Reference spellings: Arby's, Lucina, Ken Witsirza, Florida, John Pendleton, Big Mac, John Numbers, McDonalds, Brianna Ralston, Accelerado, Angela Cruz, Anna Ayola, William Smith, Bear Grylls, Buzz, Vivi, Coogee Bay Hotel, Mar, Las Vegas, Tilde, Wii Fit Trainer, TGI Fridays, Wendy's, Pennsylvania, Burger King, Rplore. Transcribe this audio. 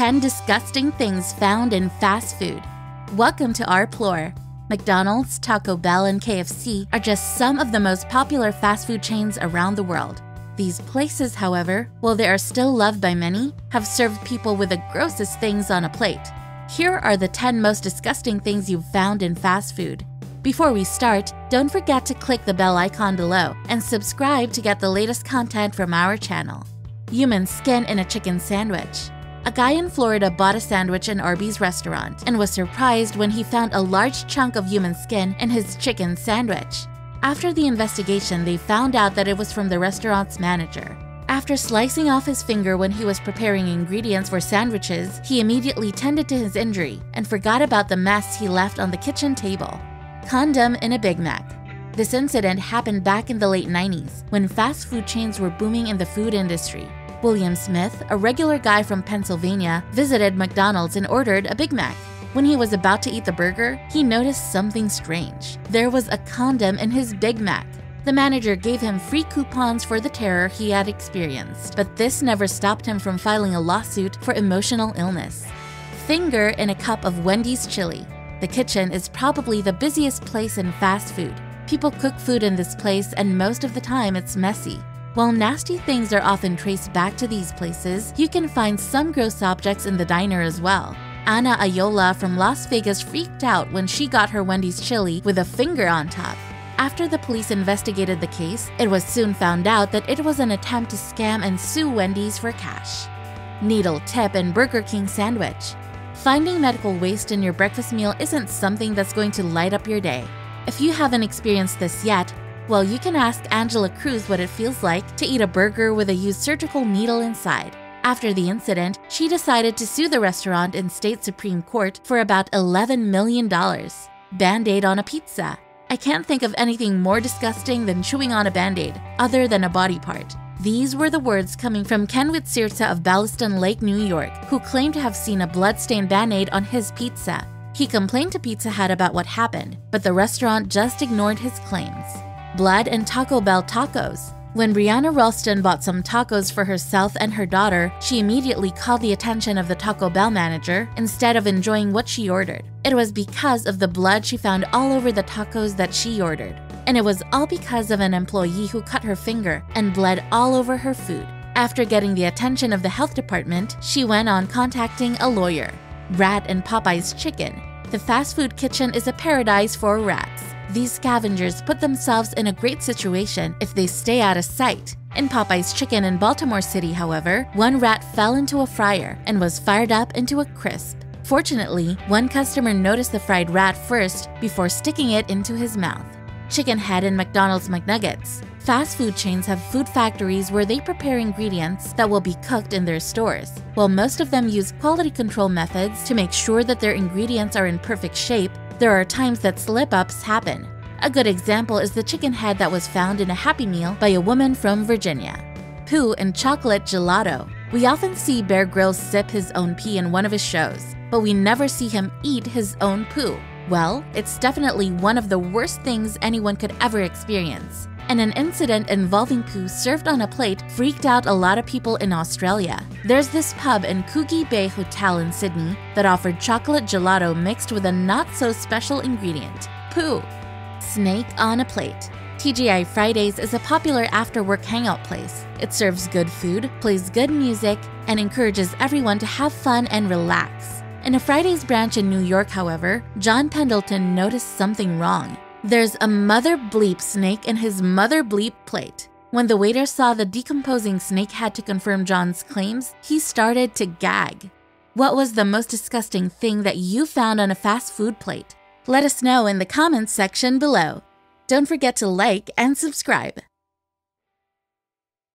10 disgusting things found in fast food. Welcome to Rplore. McDonald's, Taco Bell, and KFC are just some of the most popular fast food chains around the world. These places, however, while they are still loved by many, have served people with the grossest things on a plate. Here are the 10 most disgusting things you've found in fast food. Before we start, don't forget to click the bell icon below and subscribe to get the latest content from our channel. Human skin in a chicken sandwich. A guy in Florida bought a sandwich in Arby's restaurant and was surprised when he found a large chunk of human skin in his chicken sandwich. After the investigation, they found out that it was from the restaurant's manager. After slicing off his finger when he was preparing ingredients for sandwiches, he immediately tended to his injury and forgot about the mess he left on the kitchen table. Condom in a Big Mac. This incident happened back in the late 90s when fast food chains were booming in the food industry. William Smith, a regular guy from Pennsylvania, visited McDonald's and ordered a Big Mac. When he was about to eat the burger, he noticed something strange. There was a condom in his Big Mac. The manager gave him free coupons for the terror he had experienced, but this never stopped him from filing a lawsuit for emotional illness. Finger in a cup of Wendy's chili. The kitchen is probably the busiest place in fast food. People cook food in this place, and most of the time it's messy. While nasty things are often traced back to these places, you can find some gross objects in the diner as well. Anna Ayola from Las Vegas freaked out when she got her Wendy's chili with a finger on top. After the police investigated the case, it was soon found out that it was an attempt to scam and sue Wendy's for cash. Needle tip in Burger King sandwich. Finding medical waste in your breakfast meal isn't something that's going to light up your day. If you haven't experienced this yet, well, you can ask Angela Cruz what it feels like to eat a burger with a used surgical needle inside. After the incident, she decided to sue the restaurant in state Supreme Court for about $11 million. Band-Aid on a pizza. I can't think of anything more disgusting than chewing on a Band-Aid, other than a body part. These were the words coming from Ken Witsirza of Bellaston Lake, New York, who claimed to have seen a blood-stained Band-Aid on his pizza. He complained to Pizza Hut about what happened, but the restaurant just ignored his claims. Blood and Taco Bell tacos. When Brianna Ralston bought some tacos for herself and her daughter, she immediately called the attention of the Taco Bell manager instead of enjoying what she ordered. It was because of the blood she found all over the tacos that she ordered. And it was all because of an employee who cut her finger and bled all over her food. After getting the attention of the health department, she went on contacting a lawyer. Rat and Popeye's chicken. The fast food kitchen is a paradise for rats. These scavengers put themselves in a great situation if they stay out of sight. In Popeye's Chicken in Baltimore City, however, one rat fell into a fryer and was fired up into a crisp. Fortunately, one customer noticed the fried rat first before sticking it into his mouth. Chicken head in McDonald's McNuggets. Fast food chains have food factories where they prepare ingredients that will be cooked in their stores. While most of them use quality control methods to make sure that their ingredients are in perfect shape, there are times that slip-ups happen. A good example is the chicken head that was found in a Happy Meal by a woman from Virginia. Poo and chocolate gelato. We often see Bear Grylls sip his own pee in one of his shows, but we never see him eat his own poo. Well, it's definitely one of the worst things anyone could ever experience. And an incident involving poo served on a plate freaked out a lot of people in Australia. There's this pub in Coogee Bay Hotel in Sydney that offered chocolate gelato mixed with a not-so-special ingredient, poo. Snake on a plate. TGI Fridays is a popular after-work hangout place. It serves good food, plays good music, and encourages everyone to have fun and relax. In a Fridays branch in New York, however, John Pendleton noticed something wrong. There's a mother bleep snake in his mother bleep plate. When the waiter saw the decomposing snake head to confirm John's claims, he started to gag. What was the most disgusting thing that you found on a fast food plate? Let us know in the comments section below. Don't forget to like and subscribe.